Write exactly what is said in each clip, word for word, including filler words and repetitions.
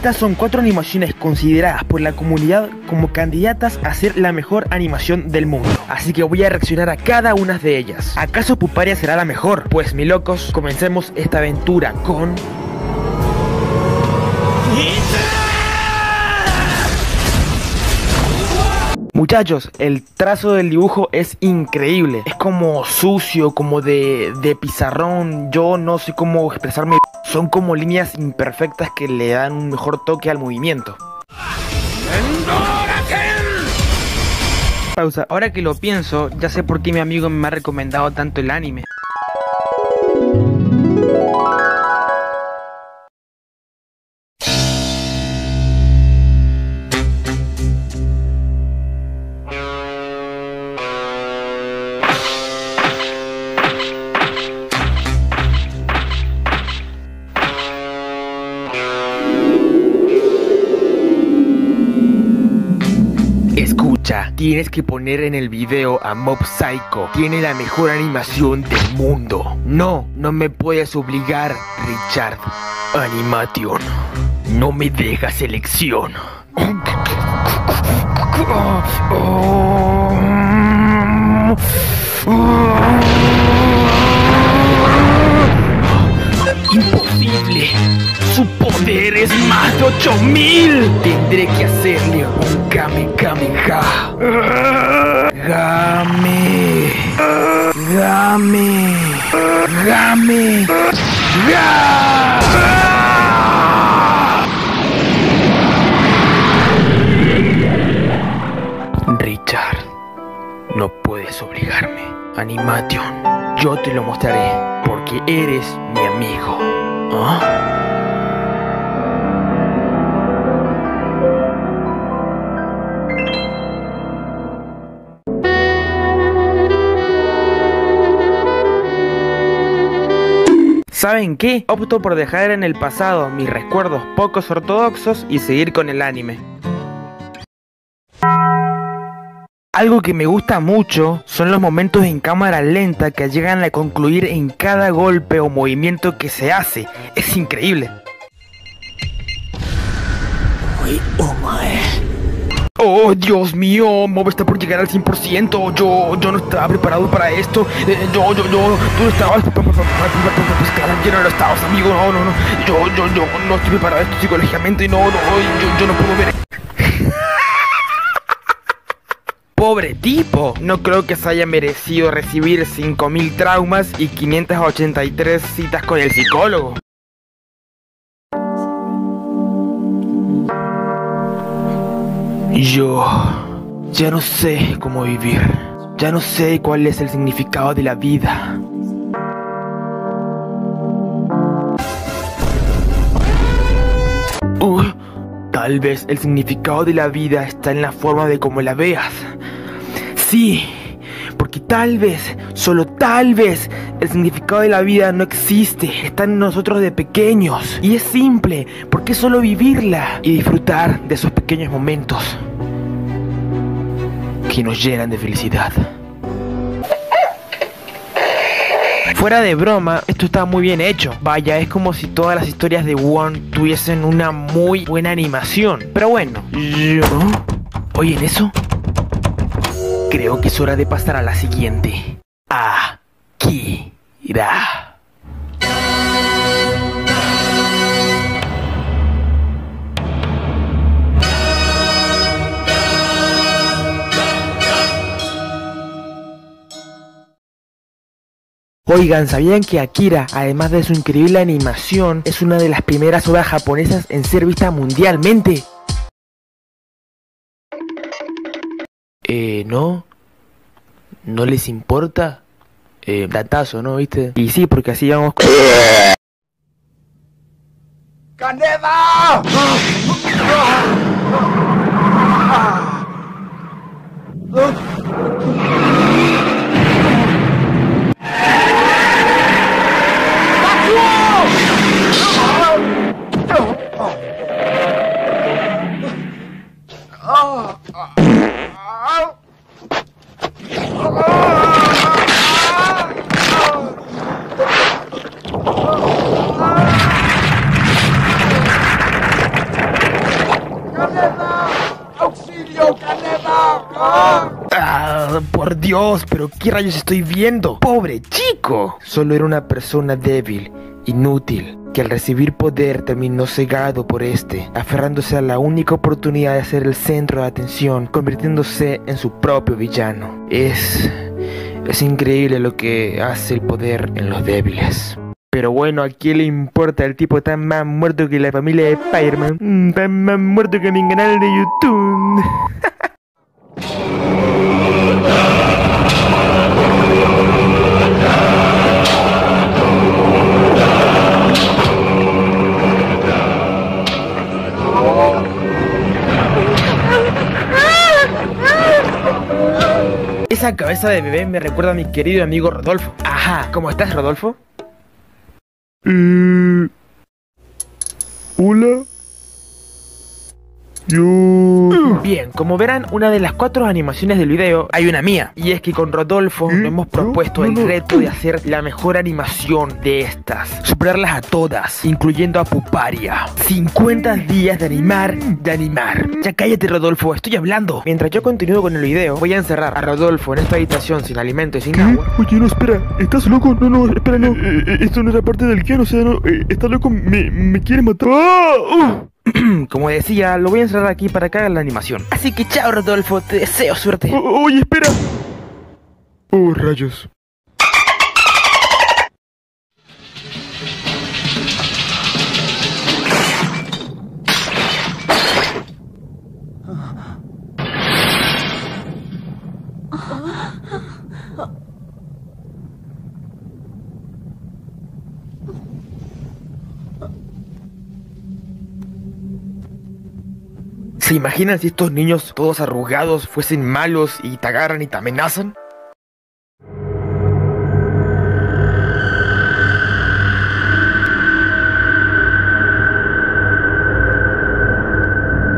Estas son cuatro animaciones consideradas por la comunidad como candidatas a ser la mejor animación del mundo, así que voy a reaccionar a cada una de ellas. ¿Acaso Puparia será la mejor? Pues mi locos, comencemos esta aventura con... Muchachos, el trazo del dibujo es increíble. Es como sucio, como de, de pizarrón. Yo no sé cómo expresarme. Son como líneas imperfectas que le dan un mejor toque al movimiento. Pausa. Ahora que lo pienso, ya sé por qué mi amigo me ha recomendado tanto el anime. Escucha, tienes que poner en el video a Mob Psycho. Tiene la mejor animación del mundo. No, no me puedes obligar, Richard. Animation. No me dejas elección. Imposible. Su poder es más de ocho mil. Tendré que hacerle un kame kame ja. Game. Game. Game. Game. Richard, no puedes obligarme. Animation, yo te lo mostraré porque eres mi amigo. ¿Ah? ¿Saben qué? Opto por dejar en el pasado mis recuerdos poco ortodoxos y seguir con el anime. Algo que me gusta mucho son los momentos en cámara lenta que llegan a concluir en cada golpe o movimiento que se hace. Es increíble. Oh Dios mío, Mob está por llegar al cien por ciento. Yo, yo no estaba preparado para esto. eh, Yo, yo, yo, tú no estabas. Yo no lo estabas, amigo, no, no, no. Yo, yo, yo no estoy preparado esto psicológicamente. No, no, yo, yo no puedo ver. Pobre tipo, no creo que se haya merecido recibir cinco mil traumas y quinientas ochenta y tres citas con el psicólogo. Yo ya no sé cómo vivir, ya no sé cuál es el significado de la vida. Uh, tal vez el significado de la vida está en la forma de cómo la veas. Sí, porque tal vez, solo tal vez, el significado de la vida no existe. Está en nosotros de pequeños. Y es simple, porque es solo vivirla y disfrutar de esos pequeños momentos que nos llenan de felicidad. Fuera de broma, esto está muy bien hecho. Vaya, es como si todas las historias de One tuviesen una muy buena animación. Pero bueno, yo... ¿Oyen eso? Creo que es hora de pasar a la siguiente. Akira. Oigan, ¿sabían que Akira, además de su increíble animación, es una de las primeras obras japonesas en ser vista mundialmente? Eh, ¿no? ¿No les importa? Eh, datazo, ¿no? ¿Viste? Y sí, porque así vamos... ¡Caneda! Por Dios, pero ¿qué rayos estoy viendo? ¡Pobre chico! Solo era una persona débil, inútil, que al recibir poder terminó cegado por este, aferrándose a la única oportunidad de ser el centro de atención, convirtiéndose en su propio villano. Es... es increíble lo que hace el poder en los débiles. Pero bueno, ¿a quién le importa? El tipo está más muerto que la familia de Spider-Man. Está más muerto que mi canal de YouTube. Esa cabeza de bebé me recuerda a mi querido amigo Rodolfo. Ajá, ¿cómo estás, Rodolfo? Eh... Hola. Yo... Bien, como verán, una de las cuatro animaciones del video, hay una mía. Y es que con Rodolfo ¿Eh? nos hemos propuesto no, no, no. el reto de hacer la mejor animación de estas, superarlas a todas, incluyendo a Puparia. cincuenta días de animar, de animar. Ya cállate, Rodolfo, estoy hablando. Mientras yo continúo con el video, voy a encerrar a Rodolfo en esta habitación sin alimento y sin ¿Qué? agua. Oye, no, espera, ¿estás loco? No, no, espera, no eh, eh, esto no era parte del guión, o sea, no, eh, ¿estás loco? Me, me quiere matar. ¡Oh! Uh. Como decía, lo voy a encerrar aquí para que haga la animación. Así que chao, Rodolfo, te deseo suerte. o Oye, espera. Oh, rayos. ¿Se imaginan si estos niños todos arrugados fuesen malos y te agarran y te amenazan?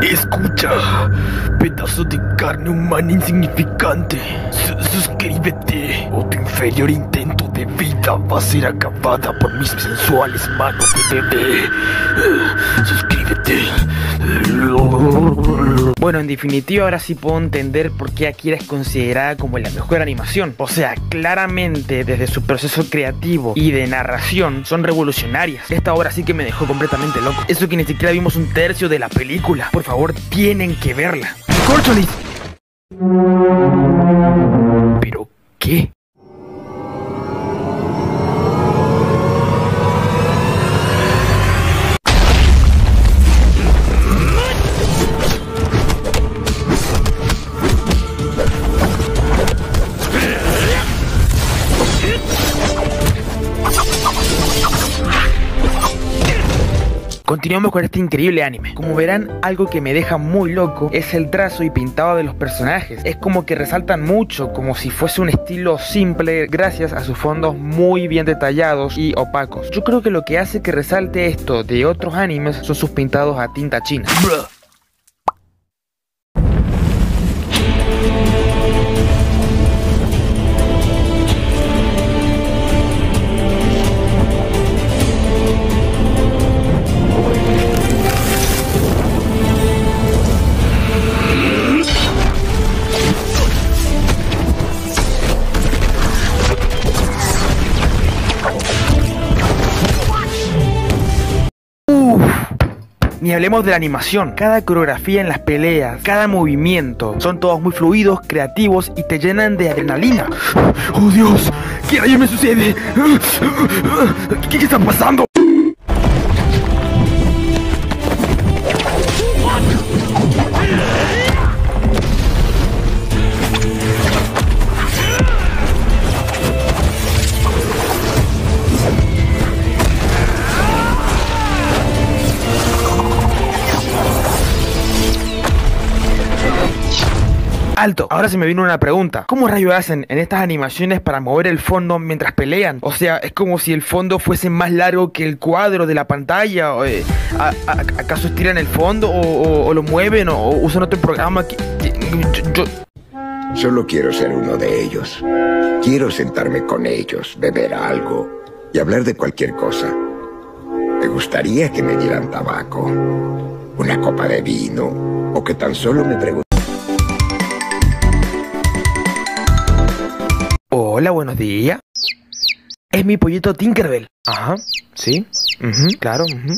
Escucha, pedazo de carne humana insignificante. Suscríbete o tu inferior intento de vida va a ser acabada por mis sensuales manos de bebé. Suscríbete. Bueno, en definitiva ahora sí puedo entender por qué Akira es considerada como la mejor animación. O sea, claramente desde su proceso creativo y de narración son revolucionarias. Esta obra sí que me dejó completamente loco. Eso que ni siquiera vimos un tercio de la película. Por favor, tienen que verla. ¡Córcholis! ¿Pero qué? Continuamos con este increíble anime. Como verán, algo que me deja muy loco es el trazo y pintado de los personajes. Es como que resaltan mucho, como si fuese un estilo simple, gracias a sus fondos muy bien detallados y opacos. Yo creo que lo que hace que resalte esto de otros animes son sus pintados a tinta china. Ni hablemos de la animación, cada coreografía en las peleas, cada movimiento, son todos muy fluidos, creativos y te llenan de adrenalina. ¡Oh Dios! ¿Qué rayos me sucede? ¿Qué, qué está pasando? Alto. Ahora se me vino una pregunta. ¿Cómo rayos hacen en estas animaciones para mover el fondo mientras pelean? O sea, es como si el fondo fuese más largo que el cuadro de la pantalla. O, eh, a, a, ¿Acaso estiran el fondo o, o, o lo mueven o, o usan otro programa? Que, que, yo, yo... Solo quiero ser uno de ellos. Quiero sentarme con ellos, beber algo y hablar de cualquier cosa. Me gustaría que me dieran tabaco, una copa de vino o que tan solo me preguntaran. Hola, buenos días. Es mi pollito Tinkerbell. Ajá, sí, uh-huh, claro, uh-huh,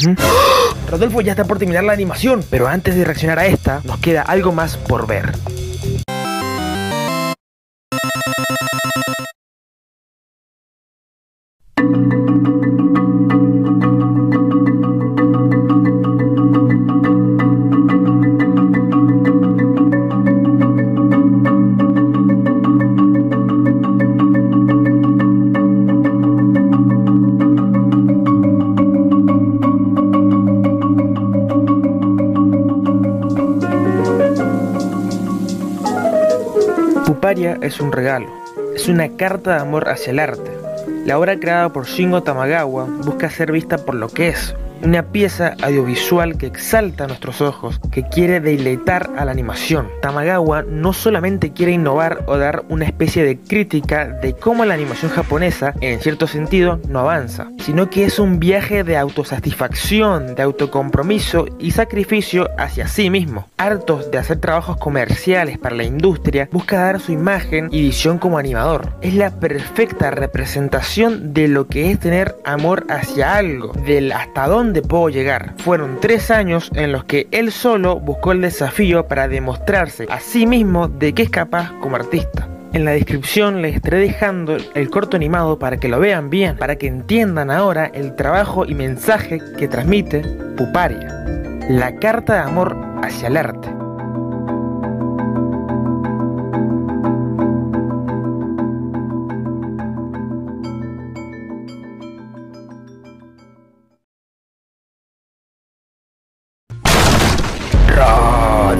uh-huh. ¡Oh! Rodolfo ya está por terminar la animación, pero antes de reaccionar a esta, nos queda algo más por ver. Puparia es un regalo, es una carta de amor hacia el arte. La obra creada por Shingo Tamagawa busca ser vista por lo que es, una pieza audiovisual que exalta nuestros ojos, que quiere deleitar a la animación. Tamagawa no solamente quiere innovar o dar una especie de crítica de cómo la animación japonesa, en cierto sentido, no avanza, sino que es un viaje de autosatisfacción, de autocompromiso y sacrificio hacia sí mismo. Hartos de hacer trabajos comerciales para la industria, busca dar su imagen y visión como animador. Es la perfecta representación de lo que es tener amor hacia algo, del hasta dónde ¿Dónde puedo llegar? Fueron tres años en los que él solo buscó el desafío para demostrarse a sí mismo de qué es capaz como artista. En la descripción les estaré dejando el corto animado para que lo vean bien, para que entiendan ahora el trabajo y mensaje que transmite Puparia, la carta de amor hacia el arte.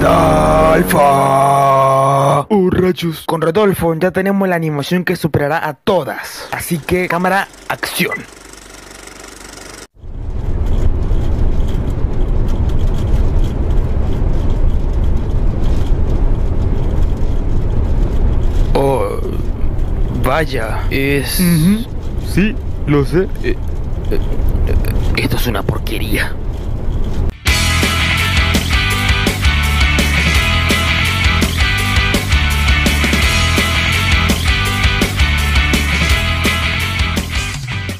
Rodolfo. ¡Oh, rayos! Con Rodolfo ya tenemos la animación que superará a todas. Así que, cámara, acción. Oh, vaya, es... Uh-huh. Sí, lo sé. Eh, eh, esto es una porquería.